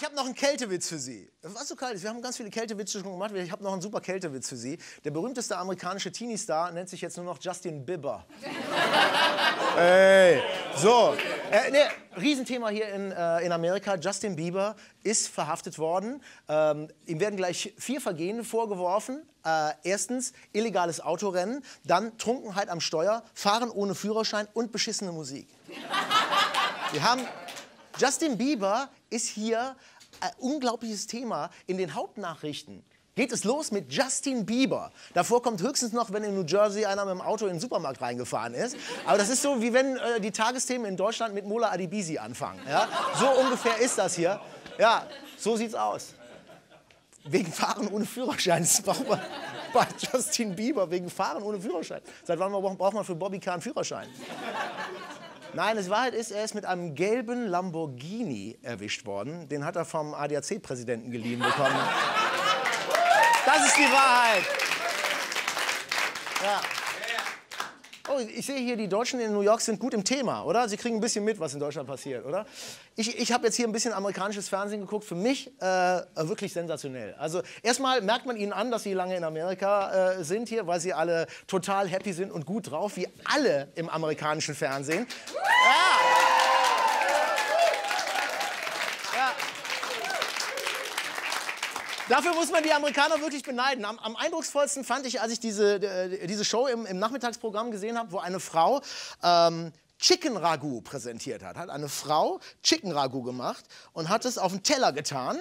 Ich habe noch einen Kältewitz für Sie. Was so kalt ist, wir haben ganz viele Kältewitze schon gemacht. Ich habe noch einen super Kältewitz für Sie. Der berühmteste amerikanische Teenie-Star nennt sich jetzt nur noch Justin Bieber. Ey, so. Ne, Riesenthema hier in Amerika. Justin Bieber ist verhaftet worden. Ihm werden gleich 4 Vergehen vorgeworfen. Erstens illegales Autorennen, dann Trunkenheit am Steuer, Fahren ohne Führerschein und beschissene Musik. Wir haben... Justin Bieber ist hier ein unglaubliches Thema. In den Hauptnachrichten geht es los mit Justin Bieber. Davor kommt höchstens noch, wenn in New Jersey einer mit dem Auto in den Supermarkt reingefahren ist. Aber das ist so, wie wenn die Tagesthemen in Deutschland mit Mola Adebisi anfangen. Ja? So ungefähr ist das hier. Ja, so sieht's aus. Wegen Fahren ohne Führerschein. Das braucht man bei Justin Bieber, wegen Fahren ohne Führerschein. Seit wann braucht man für Bobby K. einen Führerschein? Nein, die Wahrheit ist, er ist mit einem gelben Lamborghini erwischt worden. Den hat er vom ADAC-Präsidenten geliehen bekommen. Das ist die Wahrheit. Ja. Oh, ich sehe hier, die Deutschen in New York sind gut im Thema, oder? Sie kriegen ein bisschen mit, was in Deutschland passiert, oder? Ich habe jetzt hier ein bisschen amerikanisches Fernsehen geguckt. Für mich wirklich sensationell. Also erstmal merkt man ihnen an, dass sie lange in Amerika sind hier, weil sie alle total happy sind und gut drauf, wie alle im amerikanischen Fernsehen. Ja. Ja. Dafür muss man die Amerikaner wirklich beneiden. Am eindrucksvollsten fand ich, als ich diese Show im Nachmittagsprogramm gesehen habe, wo eine Frau Chicken Ragu präsentiert hat. Hat eine Frau Chicken Ragu gemacht und hat es auf den Teller getan.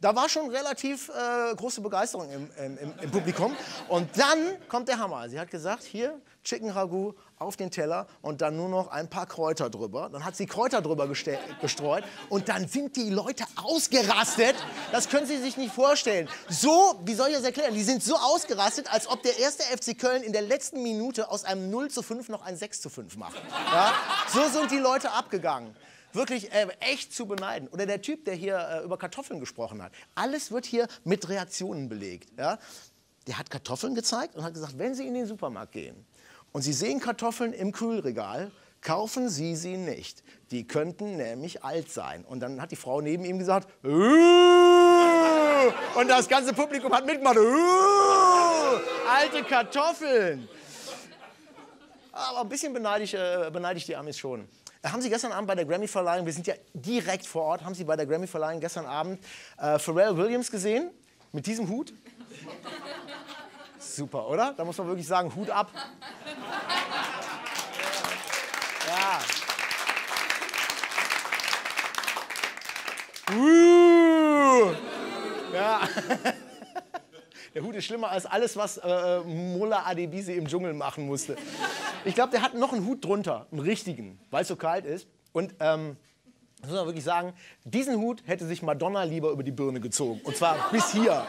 Da war schon relativ große Begeisterung im Publikum. Und dann kommt der Hammer. Sie hat gesagt, hier Chicken Ragu auf den Teller und dann nur noch ein paar Kräuter drüber. Dann hat sie Kräuter drüber gestreut und dann sind die Leute ausgerastet. Das können Sie sich nicht vorstellen. So, wie soll ich das erklären? Die sind so ausgerastet, als ob der 1. FC Köln in der letzten Minute aus einem 0:5 noch ein 6:5 macht. Ja? So sind die Leute abgegangen. Wirklich echt zu beneiden. Oder der Typ, der hier über Kartoffeln gesprochen hat. Alles wird hier mit Reaktionen belegt. Ja? Der hat Kartoffeln gezeigt und hat gesagt, wenn Sie in den Supermarkt gehen und Sie sehen Kartoffeln im Kühlregal, kaufen Sie sie nicht. Die könnten nämlich alt sein. Und dann hat die Frau neben ihm gesagt, und das ganze Publikum hat mitgemacht, alte Kartoffeln. Aber ein bisschen beneide ich die Amis schon. Haben Sie gestern Abend bei der Grammy-Verleihung, wir sind ja direkt vor Ort, haben Sie bei der Grammy-Verleihung gestern Abend Pharrell Williams gesehen? Mit diesem Hut? Super, oder? Da muss man wirklich sagen, Hut ab. Ja. Ja. Der Hut ist schlimmer als alles, was Mola Adebisi im Dschungel machen musste. Ich glaube, der hat noch einen Hut drunter, einen richtigen, weil es so kalt ist. Und das muss man wirklich sagen, diesen Hut hätte sich Madonna lieber über die Birne gezogen. Und zwar bis hier.